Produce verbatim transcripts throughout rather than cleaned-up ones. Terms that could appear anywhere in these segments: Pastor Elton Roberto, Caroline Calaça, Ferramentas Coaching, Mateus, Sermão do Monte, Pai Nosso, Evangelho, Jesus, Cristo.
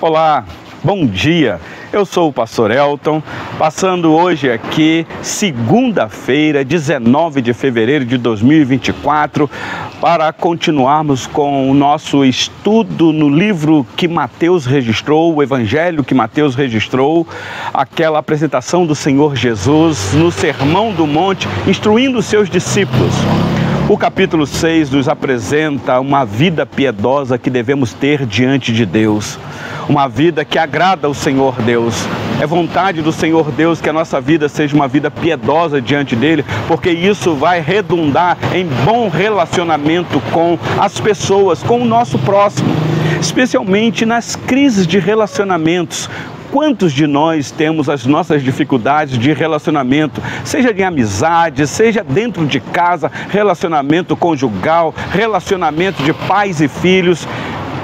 Olá, bom dia, eu sou o pastor Elton, passando hoje aqui, segunda-feira, dezenove de fevereiro de dois mil e vinte e quatro, para continuarmos com o nosso estudo no livro que Mateus registrou, o Evangelho que Mateus registrou, aquela apresentação do Senhor Jesus no Sermão do Monte, instruindo os seus discípulos. O capítulo seis nos apresenta uma vida piedosa que devemos ter diante de Deus. Uma vida que agrada ao Senhor Deus. É vontade do Senhor Deus que a nossa vida seja uma vida piedosa diante dele, porque isso vai redundar em bom relacionamento com as pessoas, com o nosso próximo, especialmente nas crises de relacionamentos. Quantos de nós temos as nossas dificuldades de relacionamento, seja de amizade, seja dentro de casa, relacionamento conjugal, relacionamento de pais e filhos?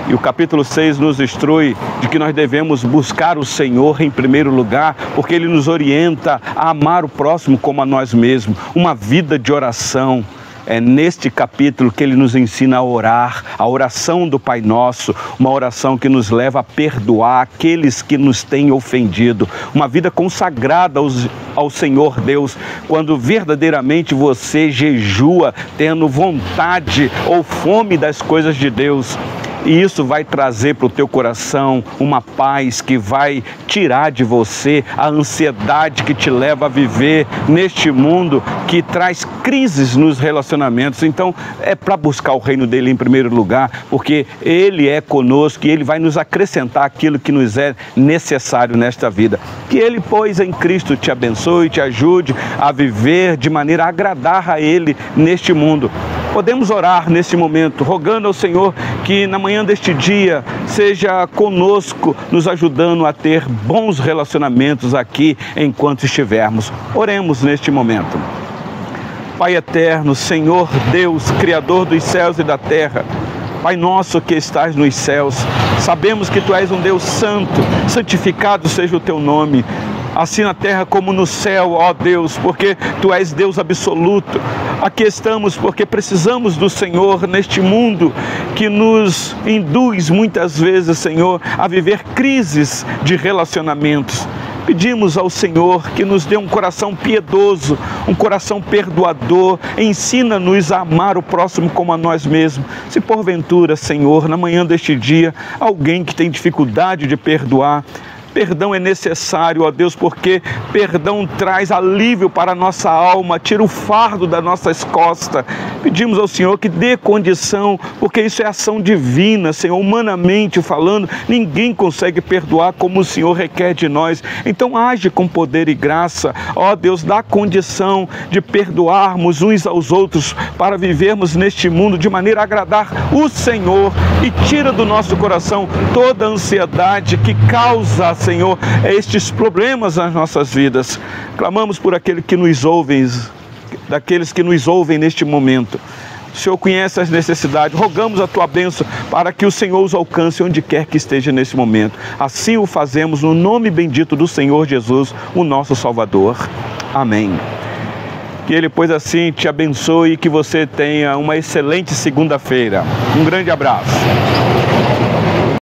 E o capítulo seis nos instrui de que nós devemos buscar o Senhor em primeiro lugar, porque ele nos orienta a amar o próximo como a nós mesmos, uma vida de oração. É neste capítulo que ele nos ensina a orar, a oração do Pai Nosso, uma oração que nos leva a perdoar aqueles que nos têm ofendido, uma vida consagrada aos, ao Senhor Deus, quando verdadeiramente você jejua, tendo vontade ou fome das coisas de Deus. E isso vai trazer para o teu coração uma paz que vai tirar de você a ansiedade que te leva a viver neste mundo que traz crises nos relacionamentos. Então, é para buscar o reino dele em primeiro lugar, porque ele é conosco e ele vai nos acrescentar aquilo que nos é necessário nesta vida. Que ele, pois, em Cristo te abençoe e te ajude a viver de maneira a agradar a ele neste mundo. Podemos orar nesse momento, rogando ao Senhor que na manhã deste dia seja conosco, nos ajudando a ter bons relacionamentos aqui enquanto estivermos. Oremos neste momento. Pai eterno, Senhor Deus, Criador dos céus e da terra, Pai nosso que estás nos céus, sabemos que Tu és um Deus santo, santificado seja o Teu nome. Assim na terra como no céu, ó Deus, porque Tu és Deus absoluto. Aqui estamos porque precisamos do Senhor neste mundo que nos induz muitas vezes, Senhor, a viver crises de relacionamentos. Pedimos ao Senhor que nos dê um coração piedoso, um coração perdoador, ensina-nos a amar o próximo como a nós mesmos. Se porventura, Senhor, na manhã deste dia, alguém que tem dificuldade de perdoar, perdão é necessário, ó Deus, porque perdão traz alívio para a nossa alma, tira o fardo das nossas costas. Pedimos ao Senhor que dê condição, porque isso é ação divina, Senhor, humanamente falando, ninguém consegue perdoar como o Senhor requer de nós. Então age com poder e graça, ó Deus, dá condição de perdoarmos uns aos outros para vivermos neste mundo de maneira a agradar o Senhor e tira do nosso coração toda a ansiedade que causa, Senhor, estes problemas nas nossas vidas. Clamamos por aquele que nos ouve, daqueles que nos ouvem neste momento. O Senhor conhece as necessidades, rogamos a Tua bênção para que o Senhor os alcance onde quer que esteja neste momento. Assim o fazemos no nome bendito do Senhor Jesus, o nosso Salvador. Amém. Que Ele, pois, assim te abençoe e que você tenha uma excelente segunda-feira. Um grande abraço.